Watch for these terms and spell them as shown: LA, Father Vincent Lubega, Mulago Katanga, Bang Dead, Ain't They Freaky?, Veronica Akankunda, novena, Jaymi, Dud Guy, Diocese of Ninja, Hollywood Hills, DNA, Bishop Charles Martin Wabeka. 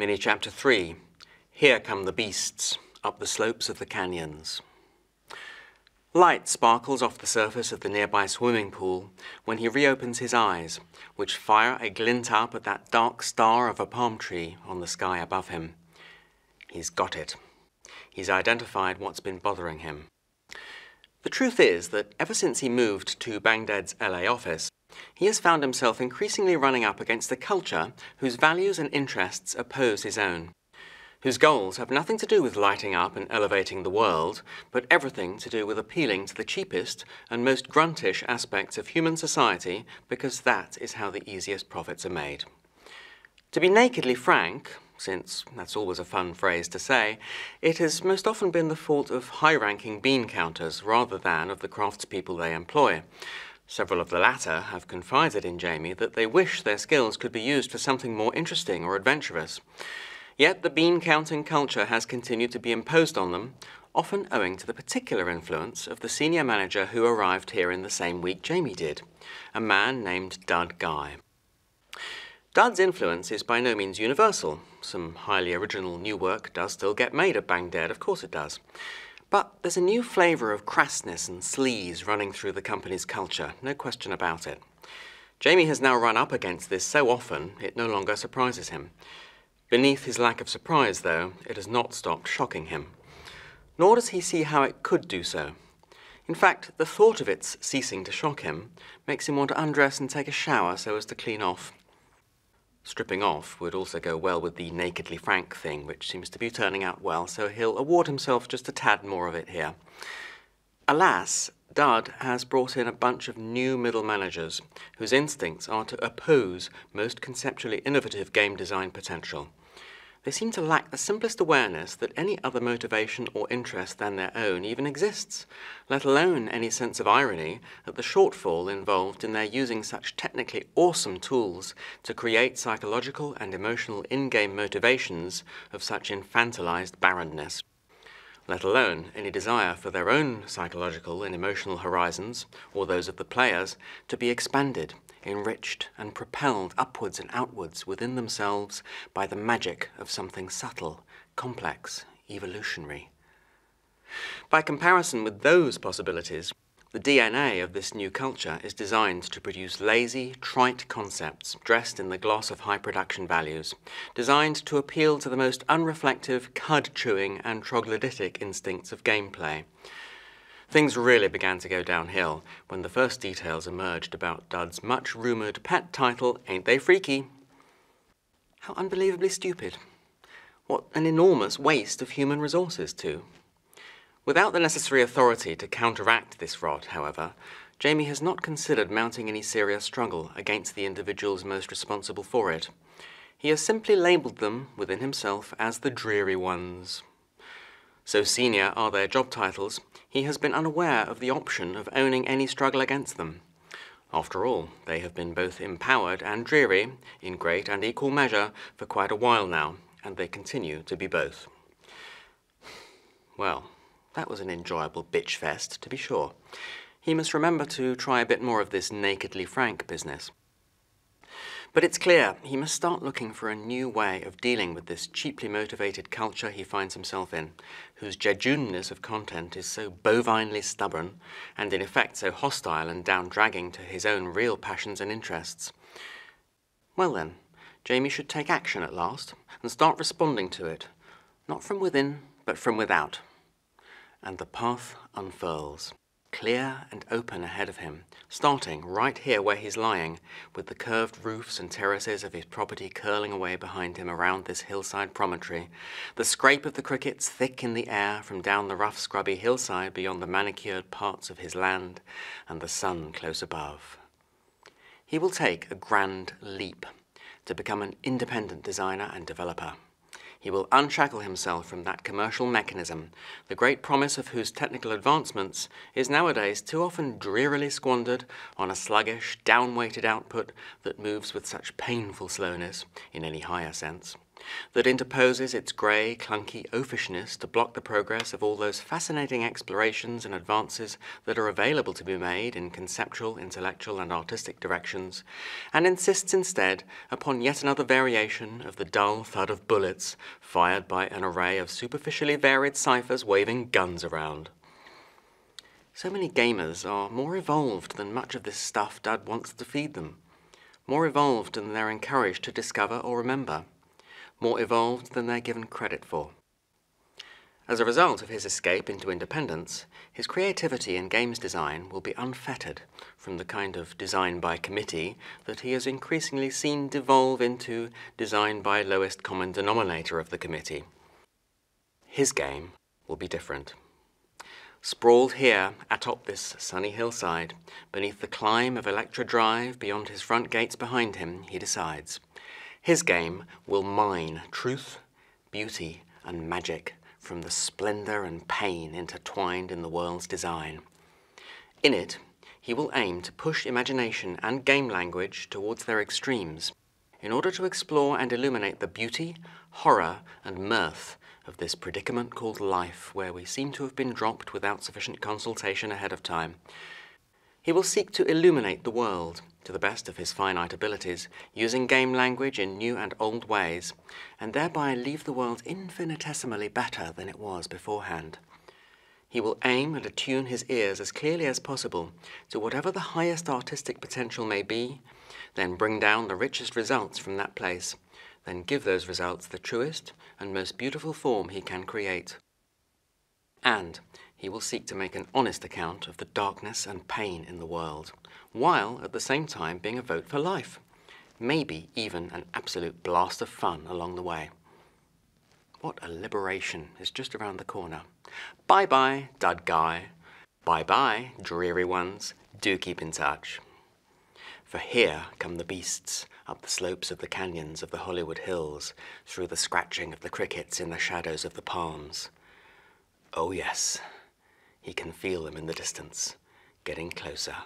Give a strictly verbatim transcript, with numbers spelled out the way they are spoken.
Mini chapter three. Here come the beasts up the slopes of the canyons. Light sparkles off the surface of the nearby swimming pool when he reopens his eyes, which fire a glint up at that dark star of a palm tree on the sky above him. He's got it. He's identified what's been bothering him. The truth is that ever since he moved to Bang Dead's L A office, he has found himself increasingly running up against a culture whose values and interests oppose his own, whose goals have nothing to do with lighting up and elevating the world, but everything to do with appealing to the cheapest and most gruntish aspects of human society, because that is how the easiest profits are made. To be nakedly frank, since that's always a fun phrase to say, it has most often been the fault of high-ranking bean counters rather than of the craftspeople they employ. Several of the latter have confided in Jaymi that they wish their skills could be used for something more interesting or adventurous. Yet the bean counting culture has continued to be imposed on them, often owing to the particular influence of the senior manager who arrived here in the same week Jaymi did, a man named Dud Guy. Dud's influence is by no means universal. Some highly original new work does still get made at Bang Dead, of course it does. But there's a new flavour of crassness and sleaze running through the company's culture, no question about it. Jaymi has now run up against this so often, it no longer surprises him. Beneath his lack of surprise, though, it has not stopped shocking him. Nor does he see how it could do so. In fact, the thought of its ceasing to shock him makes him want to undress and take a shower so as to clean off. Stripping off would also go well with the nakedly frank thing, which seems to be turning out well, so he'll award himself just a tad more of it here. Alas, Dud has brought in a bunch of new middle managers whose instincts are to oppose most conceptually innovative game design potential. They seem to lack the simplest awareness that any other motivation or interest than their own even exists, let alone any sense of irony at the shortfall involved in their using such technically awesome tools to create psychological and emotional in-game motivations of such infantilized barrenness, let alone any desire for their own psychological and emotional horizons, or those of the players, to be expanded, enriched, and propelled upwards and outwards within themselves by the magic of something subtle, complex, evolutionary. By comparison with those possibilities, the D N A of this new culture is designed to produce lazy, trite concepts dressed in the gloss of high production values, designed to appeal to the most unreflective, cud-chewing and troglodytic instincts of gameplay. Things really began to go downhill when the first details emerged about Dud's much-rumoured pet title, Ain't They Freaky? How unbelievably stupid. What an enormous waste of human resources, too. Without the necessary authority to counteract this rod, however, Jaymi has not considered mounting any serious struggle against the individuals most responsible for it. He has simply labelled them, within himself, as the dreary ones. So senior are their job titles, he has been unaware of the option of owning any struggle against them. After all, they have been both empowered and dreary, in great and equal measure, for quite a while now, and they continue to be both. Well, that was an enjoyable bitch fest, to be sure. He must remember to try a bit more of this nakedly frank business. But it's clear he must start looking for a new way of dealing with this cheaply motivated culture he finds himself in, whose jejuneness of content is so bovinely stubborn, and in effect so hostile and down-dragging to his own real passions and interests. Well then, Jaymi should take action at last, and start responding to it. Not from within, but from without. And the path unfurls, clear and open ahead of him, starting right here where he's lying, with the curved roofs and terraces of his property curling away behind him around this hillside promontory, the scrape of the crickets thick in the air from down the rough scrubby hillside beyond the manicured parts of his land, and the sun close above. He will take a grand leap to become an independent designer and developer. He will unshackle himself from that commercial mechanism, the great promise of whose technical advancements is nowadays too often drearily squandered on a sluggish, down-weighted output that moves with such painful slowness, in any higher sense, that interposes its grey, clunky oafishness to block the progress of all those fascinating explorations and advances that are available to be made in conceptual, intellectual and artistic directions, and insists instead upon yet another variation of the dull thud of bullets fired by an array of superficially varied ciphers waving guns around. So many gamers are more evolved than much of this stuff Dud wants to feed them, more evolved than they're encouraged to discover or remember, more evolved than they're given credit for. As a result of his escape into independence, his creativity in games design will be unfettered from the kind of design by committee that he has increasingly seen devolve into design by lowest common denominator of the committee. His game will be different. Sprawled here atop this sunny hillside, beneath the climb of Electra Drive beyond his front gates behind him, he decides. His game will mine truth, beauty, and magic from the splendor and pain intertwined in the world's design. In it, he will aim to push imagination and game language towards their extremes in order to explore and illuminate the beauty, horror, and mirth of this predicament called life, where we seem to have been dropped without sufficient consultation ahead of time. He will seek to illuminate the world to the best of his finite abilities, using game language in new and old ways, and thereby leave the world infinitesimally better than it was beforehand. He will aim and attune his ears as clearly as possible to whatever the highest artistic potential may be, then bring down the richest results from that place, then give those results the truest and most beautiful form he can create. And he will seek to make an honest account of the darkness and pain in the world, while at the same time being a vote for life, maybe even an absolute blast of fun along the way. What a liberation is just around the corner. Bye-bye, Dud Guy. Bye-bye, dreary ones. Do keep in touch. For here come the beasts, up the slopes of the canyons of the Hollywood Hills, through the scratching of the crickets in the shadows of the palms. Oh yes, he can feel them in the distance, getting closer.